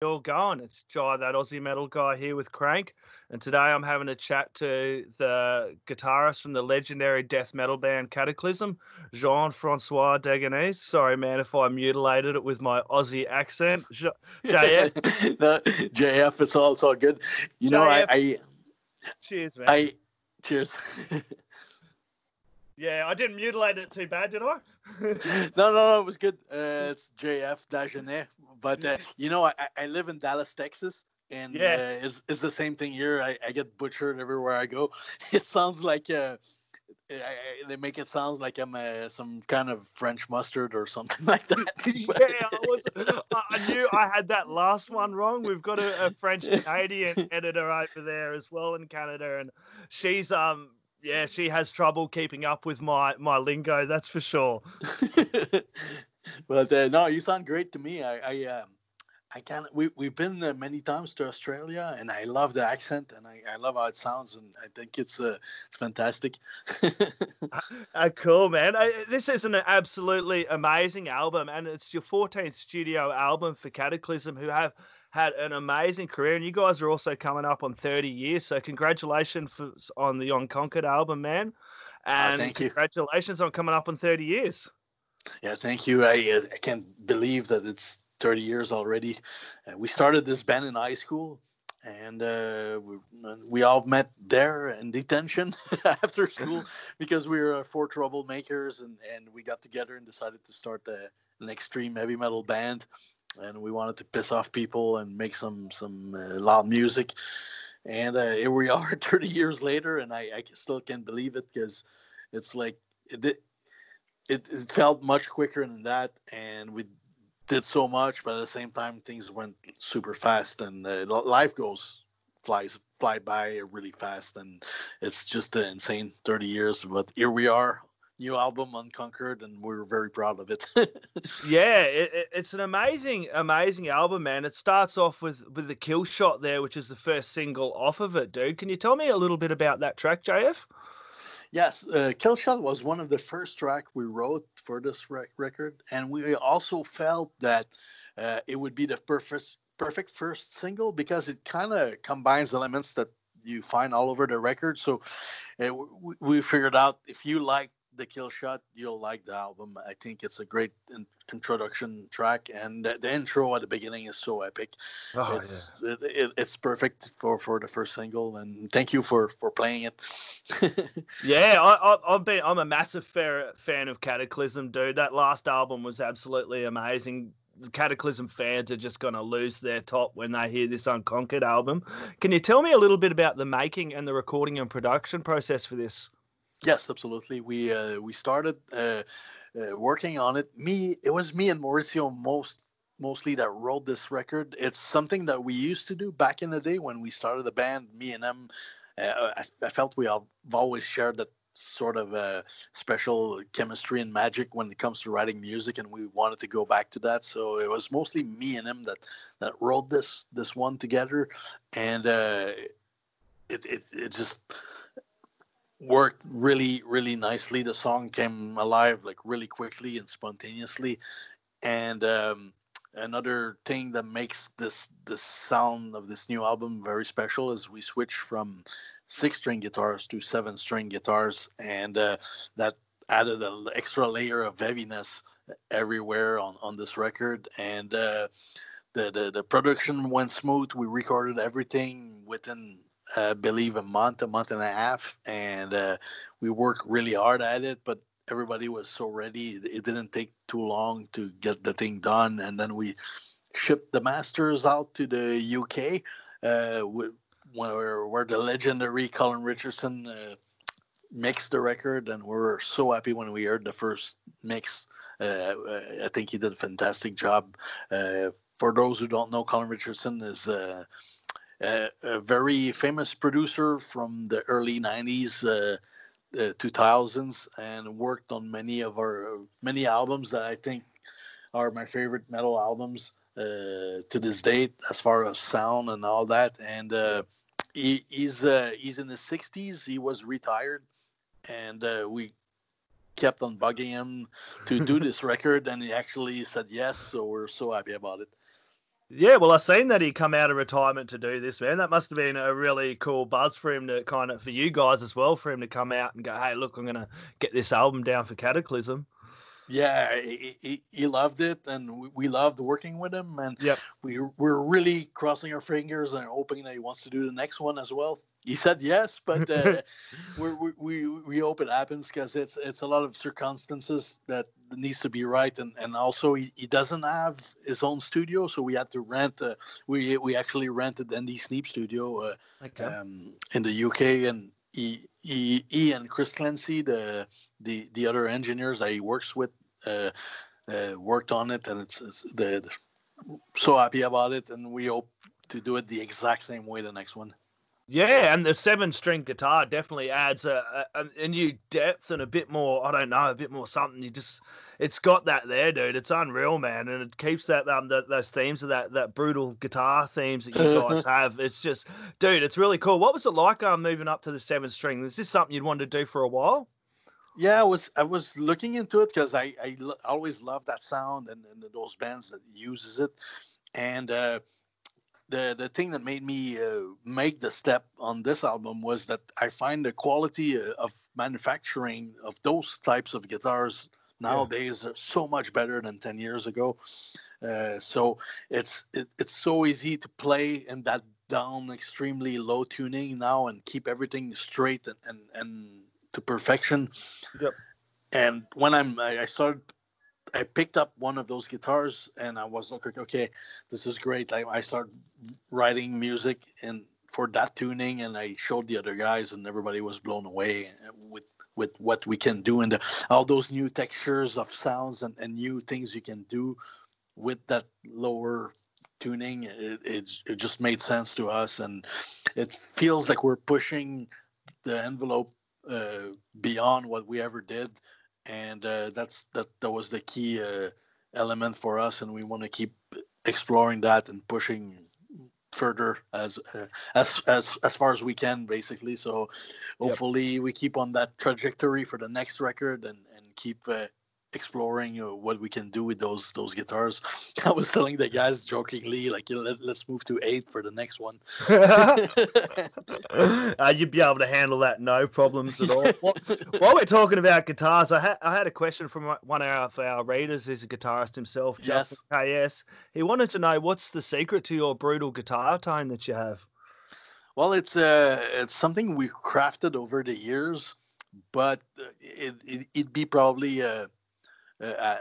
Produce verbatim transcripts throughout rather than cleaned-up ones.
All going. It's Jai That Aussie Metal Guy here with Crank, and today I'm having a chat to the guitarist from the legendary death metal band Kataklysm, Jean-François Dagenais. Sorry, man, if I mutilated it with my Aussie accent. J JF, no, J F, it's all, it's all good. You J F. know, I, I. Cheers, man. I cheers. Yeah, I didn't mutilate it too bad, did I? no, no, no, it was good. Uh, it's J F Dagenais. But, uh, you know, I, I live in Dallas, Texas, and yeah. uh, it's, it's the same thing here. I, I get butchered everywhere I go. It sounds like uh, I, I, they make it sound like I'm uh, some kind of French mustard or something like that. Yeah, I, was, I knew I had that last one wrong. We've got a, a French-Canadian editor over there as well in Canada, and she's... um. Yeah, she has trouble keeping up with my, my lingo, that's for sure. But uh, no, you sound great to me. I I, um, I can't. We we've been uh, many times to Australia, and I love the accent, and I, I love how it sounds, and I think it's uh, it's fantastic. uh, cool, man. I, this is an absolutely amazing album, and it's your fourteenth studio album for Kataklysm, who have had an amazing career, and you guys are also coming up on thirty years, so congratulations for, on the Unconquered album, man. And oh, thank you. Congratulations on coming up on thirty years. Yeah, thank you. I, I can't believe that it's thirty years already. Uh, we started this band in high school, and uh, we, we all met there in detention after school because we were four troublemakers, and, and we got together and decided to start a, an extreme heavy metal band. And we wanted to piss off people and make some some uh, loud music, and uh, here we are, thirty years later, and I, I still can't believe it because it's like it, it it felt much quicker than that, and we did so much, but at the same time things went super fast, and uh, life goes flies fly by really fast, and it's just uh, insane thirty years, but here we are. New album, Unconquered, and we're very proud of it. Yeah, it, it's an amazing, amazing album, man. It starts off with, with the Killshot there, which is the first single off of it, dude. Can you tell me a little bit about that track, J F? Yes, uh, Killshot was one of the first tracks we wrote for this rec record, and we also felt that uh, it would be the perfect, perfect first single because it kind of combines elements that you find all over the record. So uh, we, we figured out if you like the Killshot, you'll like the album. I think it's a great in introduction track, and the, the intro at the beginning is so epic. Oh, it's yeah. it, it, it's perfect for for the first single, and thank you for for playing it. Yeah, I, I, I've been I'm a massive fan of Kataklysm, dude. That last album was absolutely amazing. The Kataklysm fans are just going to lose their top when they hear this Unconquered album. Can you tell me a little bit about the making and the recording and production process for this? Yes, absolutely. We uh, we started uh, uh, working on it. Me, it was me and Maurizio most mostly that wrote this record. It's something that we used to do back in the day when we started the band. Me and them, uh, I, I felt we have always shared that sort of uh, special chemistry and magic when it comes to writing music, and we wanted to go back to that. So it was mostly me and him that that wrote this this one together, and uh, it it it just. worked really really nicely. The song came alive like really quickly and spontaneously, and um another thing that makes this the sound of this new album very special is we switch from six string guitars to seven string guitars, and uh, that added an extra layer of heaviness everywhere on on this record, and uh the the, the production went smooth. We recorded everything within I uh, believe a month, a month and a half, and uh, we worked really hard at it, but everybody was so ready. It didn't take too long to get the thing done, and then we shipped the masters out to the U K, uh, where, where the legendary Colin Richardson uh, mixed the record, and we were so happy when we heard the first mix. Uh, I think he did a fantastic job. Uh, for those who don't know, Colin Richardson is... Uh, Uh, a very famous producer from the early nineties, uh, uh, two thousands, and worked on many of our many albums that I think are my favorite metal albums uh, to this date, as far as sound and all that. And uh, he, he's uh, he's in his sixties. He was retired, and uh, we kept on bugging him to do this record, and he actually said yes. So we're so happy about it. Yeah, well, I seen that he come out of retirement to do this, man. That must have been a really cool buzz for him to kind of, for you guys as well, for him to come out and go, hey, look, I'm going to get this album down for Kataklysm. Yeah, he, he, he loved it, and we loved working with him. And yep. we, we're really crossing our fingers and hoping that he wants to do the next one as well. He said yes, but uh, we're, we we we hope it happens, because it's it's a lot of circumstances that needs to be right, and and also he, he doesn't have his own studio, so we had to rent. Uh, we we actually rented Andy Sneap studio uh, okay. um, in the U K, and he he he and Chris Clancy, the the the other engineers that he works with, uh, uh, worked on it, and it's, it's they're so happy about it, and we hope to do it the exact same way the next one. Yeah, and the seven-string guitar definitely adds a, a, a new depth and a bit more, I don't know, a bit more something. You just, it's got that there, dude. It's unreal, man, and it keeps that um the, those themes of that that brutal guitar themes that you guys have. It's just, dude, it's really cool. What was it like um, moving up to the seven-string? Is this something you'd wanted to do for a while? Yeah, I was I was looking into it, because I, I l- always loved that sound and, and those bands that uses it, and uh The the thing that made me uh, make the step on this album was that I find the quality of manufacturing of those types of guitars nowadays yeah. are so much better than ten years ago. Uh, so it's it, it's so easy to play in that down, extremely low tuning now and keep everything straight and, and, and to perfection. Yep. And when I'm I started. I picked up one of those guitars and I was like, okay, this is great. I, I started writing music and for that tuning, and I showed the other guys, and everybody was blown away with, with what we can do and the, all those new textures of sounds and, and new things you can do with that lower tuning. It, it, it just made sense to us, and it feels like we're pushing the envelope uh, beyond what we ever did. And uh, that's that. That was the key uh, element for us, and we want to keep exploring that and pushing further as uh, as as as far as we can, basically. So, hopefully, yep. we keep on that trajectory for the next record, and and keep uh, exploring uh, what we can do with those those guitars. I was telling the guys jokingly, like, Let, let's move to eight for the next one. uh, you'd be able to handle that, no problems at all. While, while we're talking about guitars, I, ha- I had a question from one of our readers who's a guitarist himself, Justin yes. K S. He wanted to know, what's the secret to your brutal guitar tone that you have? Well, it's uh, it's something we've crafted over the years, but it, it, it'd be probably... Uh, Uh,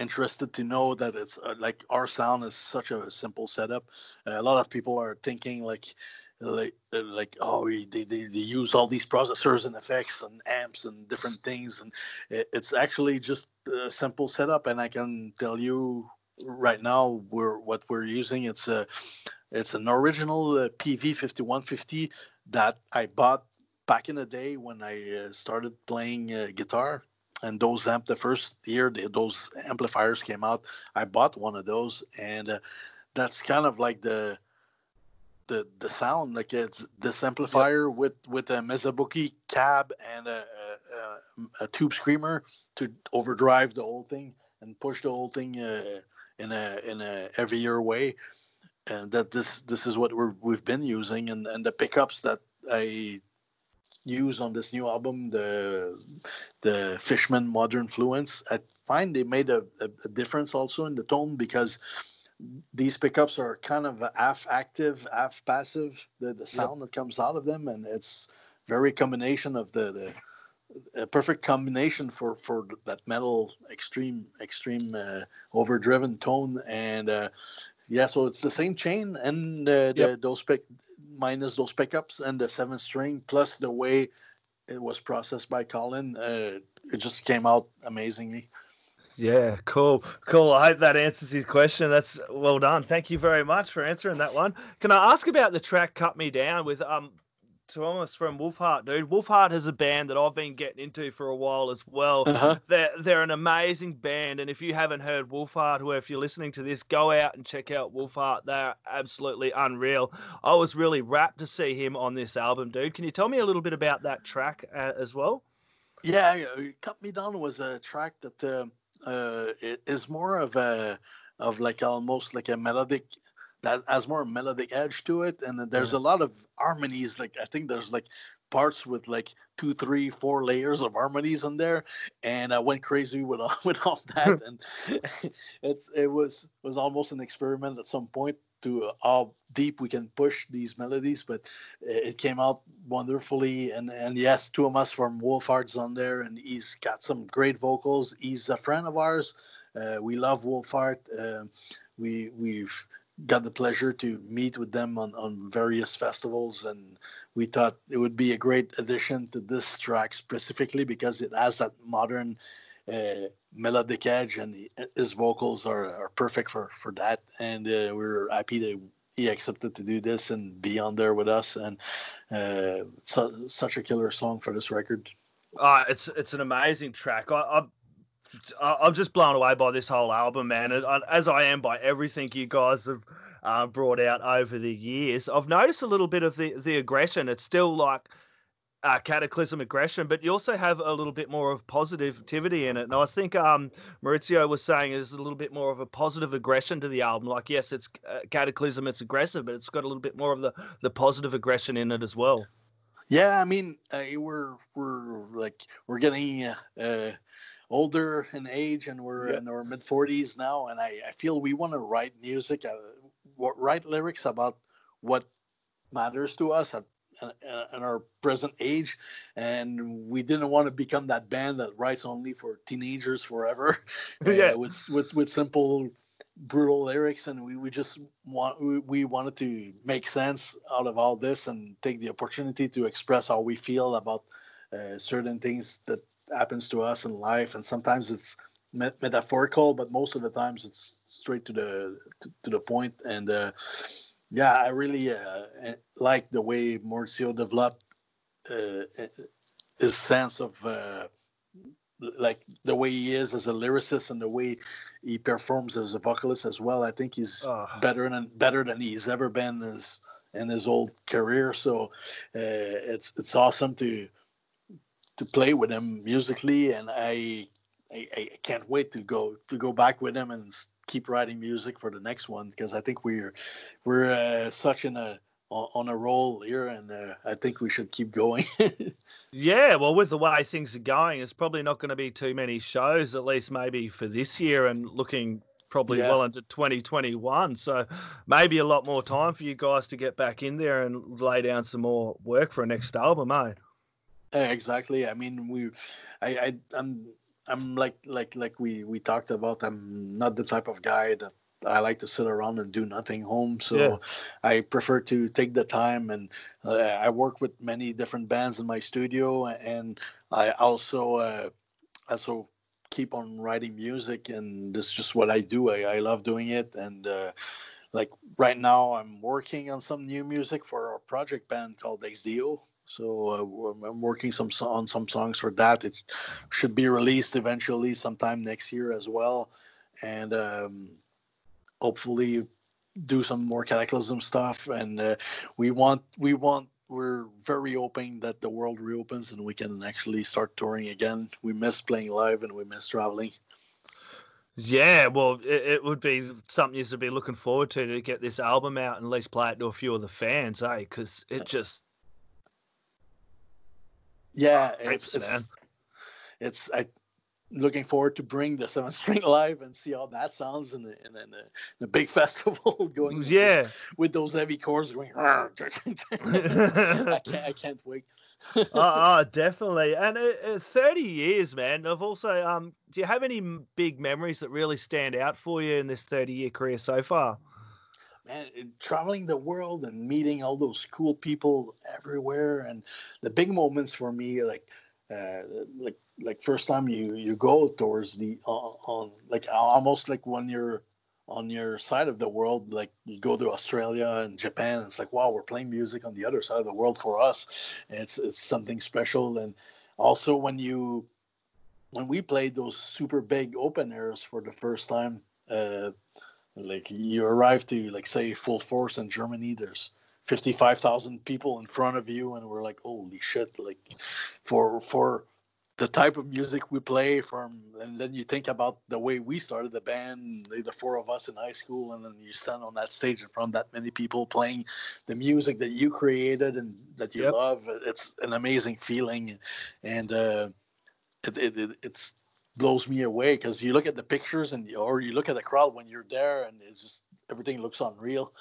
interested to know that it's uh, like our sound is such a simple setup. Uh, a lot of people are thinking like, like, uh, like oh, they, they they use all these processors and effects and amps and different things, and it, it's actually just a simple setup. And I can tell you right now, we're what we're using. It's a it's an original uh, P V fifty-one fifty that I bought back in the day when I uh, started playing uh, guitar. And those amp, the first year they, those amplifiers came out, I bought one of those, and uh, that's kind of like the the the sound. Like it's this amplifier yep. with with a Mesa Boogie cab and a, a, a tube screamer to overdrive the whole thing and push the whole thing uh, in a in a heavier way. And that this this is what we're, we've been using, and and the pickups that I used on this new album, the the Fishman Modern Fluence, I find they made a, a, a difference also in the tone, because these pickups are kind of half active, half passive, the, the sound yep. that comes out of them, and it's very combination of the, the a perfect combination for for that metal extreme extreme uh, overdriven tone. And uh, yeah, so it's the same chain and uh, the, yep. those pick minus those pickups and the seven string, plus the way it was processed by Colin. Uh, it just came out amazingly. Yeah, cool. Cool. I hope that answers his question. That's well done. Thank you very much for answering that one. Can I ask about the track Cut Me Down with um Thomas from Wolfheart, dude? Wolfheart is a band that I've been getting into for a while as well. Uh-huh. They're, they're an amazing band, and if you haven't heard Wolfheart, or if you're listening to this, go out and check out Wolfheart. They're absolutely unreal. I was really rapt to see him on this album, dude. Can you tell me a little bit about that track uh, as well? Yeah, Cut Me Down was a track that uh, uh, is more of a of like almost like a melodic, that has more melodic edge to it. And there's yeah. a lot of harmonies. Like I think there's like parts with like two, three, four layers of harmonies in there. And I went crazy with all, with all that. And it's it was was almost an experiment at some point to how deep we can push these melodies, but it came out wonderfully. And, and yes, two of us from Wolfheart's on there, and he's got some great vocals. He's a friend of ours. Uh, we love Wolfheart. Uh, we, we've got the pleasure to meet with them on, on various festivals, and we thought it would be a great addition to this track specifically because it has that modern uh, melodic edge, and he, his vocals are, are perfect for, for that. And uh, we're happy that he accepted to do this and be on there with us. And uh, so, such a killer song for this record. Uh, it's it's an amazing track. I, I, I'm just blown away by this whole album, man, as I am by everything you guys have uh, brought out over the years. I've noticed a little bit of the, the aggression. It's still like Uh, Kataklysm aggression, but you also have a little bit more of positivity in it. And I think um, Maurizio was saying there's a little bit more of a positive aggression to the album. Like, yes, it's uh, Kataklysm, it's aggressive, but it's got a little bit more of the, the positive aggression in it as well. Yeah, I mean, uh, we're we're like we're getting uh, uh, older in age, and we're yeah. in our mid forties now, and I, I feel we want to write music, uh, write lyrics about what matters to us at in our present age, and we didn't want to become that band that writes only for teenagers forever. Yeah, uh, with, with with simple, brutal lyrics, and we, we just want we, we wanted to make sense out of all this and take the opportunity to express how we feel about uh, certain things that happens to us in life. And sometimes it's met metaphorical, but most of the times it's straight to the to, to the point. And uh, yeah, I really uh, like the way Maurizio developed uh, his sense of uh, like the way he is as a lyricist and the way he performs as a vocalist as well. I think he's oh. better than better than he's ever been as in his old career. So uh, it's it's awesome to to play with him musically, and I, I I can't wait to go to go back with him and keep writing music for the next one, because I think we're we're uh, such in a on a roll here, and uh, I think we should keep going. Yeah, well, with the way things are going, it's probably not going to be too many shows, at least maybe for this year, and looking probably yeah. well into twenty twenty-one. So maybe a lot more time for you guys to get back in there and lay down some more work for a next album, eh? Yeah, exactly. I mean, we, I, I I'm. I'm like, like, like we, we talked about, I'm not the type of guy that I like to sit around and do nothing home. So yeah. I prefer to take the time, and uh, I work with many different bands in my studio. And I also, uh, also keep on writing music, and this is just what I do. I, I love doing it. And, uh, like right now I'm working on some new music for our project band called Xdio. So uh, I'm working some on some songs for that. It should be released eventually sometime next year as well. And um, hopefully do some more Kataklysm stuff. And uh, we want, we want, we're very hoping that the world reopens and we can actually start touring again. We miss playing live and we miss traveling. Yeah, well, it, it would be something you should be looking forward to, to get this album out and at least play it to a few of the fans, eh? Because it just... Yeah, it's it's, it's I looking forward to bring the seventh string live and see how that sounds in the in, in, the, in the big festival going. Yeah, with, with those heavy chords going. I can't I can't wait. oh, oh, definitely. And uh, thirty years, man. I've also um. Do you have any big memories that really stand out for you in this thirty-year career so far? Man, traveling the world and meeting all those cool people everywhere, and the big moments for me, like, uh, like, like first time you you go towards the uh, on like almost like when you're on your side of the world, like you go to Australia and Japan, and it's like, wow, we're playing music on the other side of the world for us. And it's it's something special. And also when you when we played those super big open airs for the first time. Uh, Like you arrive to like say Full Force in Germany, there's fifty-five thousand people in front of you, and we're like, holy shit! Like for for the type of music we play from, and then you think about the way we started the band, the four of us in high school, and then you stand on that stage in front of that many people playing the music that you created and that you yep. love. It's an amazing feeling, and uh, it, it, it it's blows me away, because you look at the pictures and or you look at the crowd when you're there, and it's just everything looks unreal.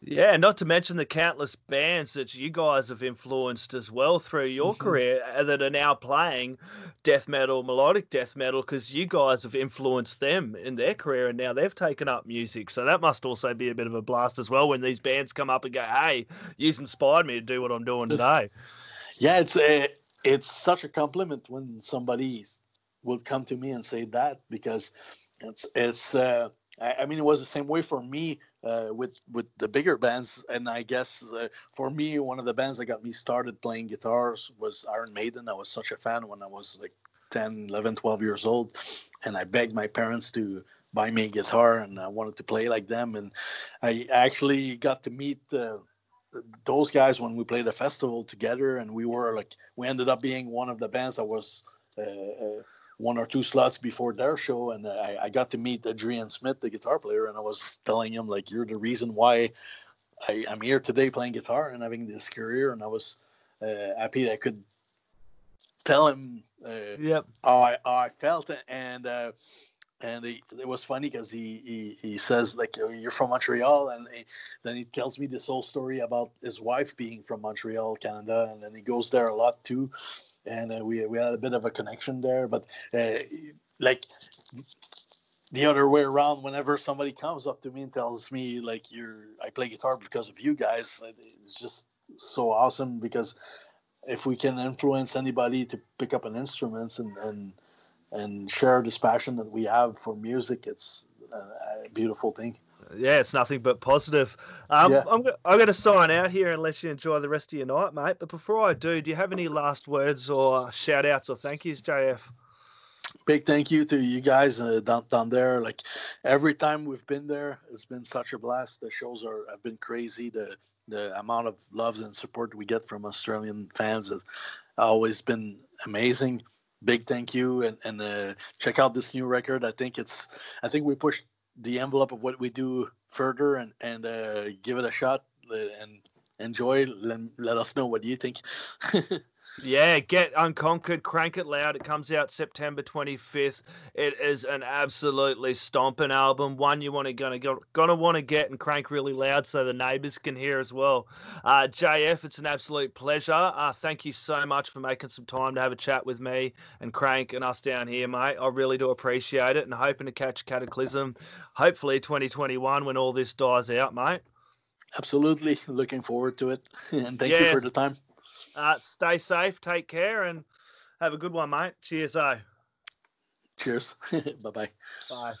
Yeah, not to mention the countless bands that you guys have influenced as well through your mm-hmm. career that are now playing death metal, melodic death metal, because you guys have influenced them in their career, and now they've taken up music. So that must also be a bit of a blast as well when these bands come up and go, hey, you've inspired me to do what I'm doing today. Yeah, it's a, it's such a compliment when somebody will come to me and say that, because it's, it's uh, I, I mean, it was the same way for me. Uh, with with the bigger bands, and I guess uh, for me, one of the bands that got me started playing guitars was Iron Maiden. I was such a fan when I was like ten, eleven, twelve years old, and I begged my parents to buy me a guitar, and I wanted to play like them. And I actually got to meet uh, those guys when we played a festival together, and we were like, we ended up being one of the bands that was uh, uh, one or two slots before their show, and I, I got to meet Adrian Smith, the guitar player, and I was telling him, like, you're the reason why I, I'm here today playing guitar and having this career, and I was uh, happy that I could tell him uh, yep. how, I, how I felt, and uh, and he, it was funny because he, he, he says, like, you're from Montreal, and he, then he tells me this whole story about his wife being from Montreal, Canada, and then he goes there a lot too. And uh, we we had a bit of a connection there, but uh, like the other way around, whenever somebody comes up to me and tells me like you're, I play guitar because of you guys, it's just so awesome, because if we can influence anybody to pick up an instrument and and, and share this passion that we have for music, it's a beautiful thing. Yeah, it's nothing but positive. Um, yeah. I'm, I'm going to sign out here and let you enjoy the rest of your night, mate. But before I do, do you have any last words or shout-outs or thank yous, J F? Big thank you to you guys uh, down, down there. Like, every time we've been there, it's been such a blast. The shows are have been crazy. The the amount of love and support we get from Australian fans has always been amazing. Big thank you, and, and uh, check out this new record. I think it's. I think we pushed the envelope of what we do further, and and uh, give it a shot and enjoy. Let, let us know what you think. Yeah, get Unconquered, crank it loud. It comes out September twenty-fifth. It is an absolutely stomping album, one you want to gonna gonna want to get and crank really loud so the neighbors can hear as well. Uh, J F, it's an absolute pleasure. Uh, thank you so much for making some time to have a chat with me and Crank and us down here, mate. I really do appreciate it, and hoping to catch Kataklysm, hopefully twenty twenty-one when all this dies out, mate. Absolutely, looking forward to it, and thank yeah. you for the time. Uh, stay safe, take care, and have a good one, mate. Cheers, oh. Cheers. Bye-bye. Bye.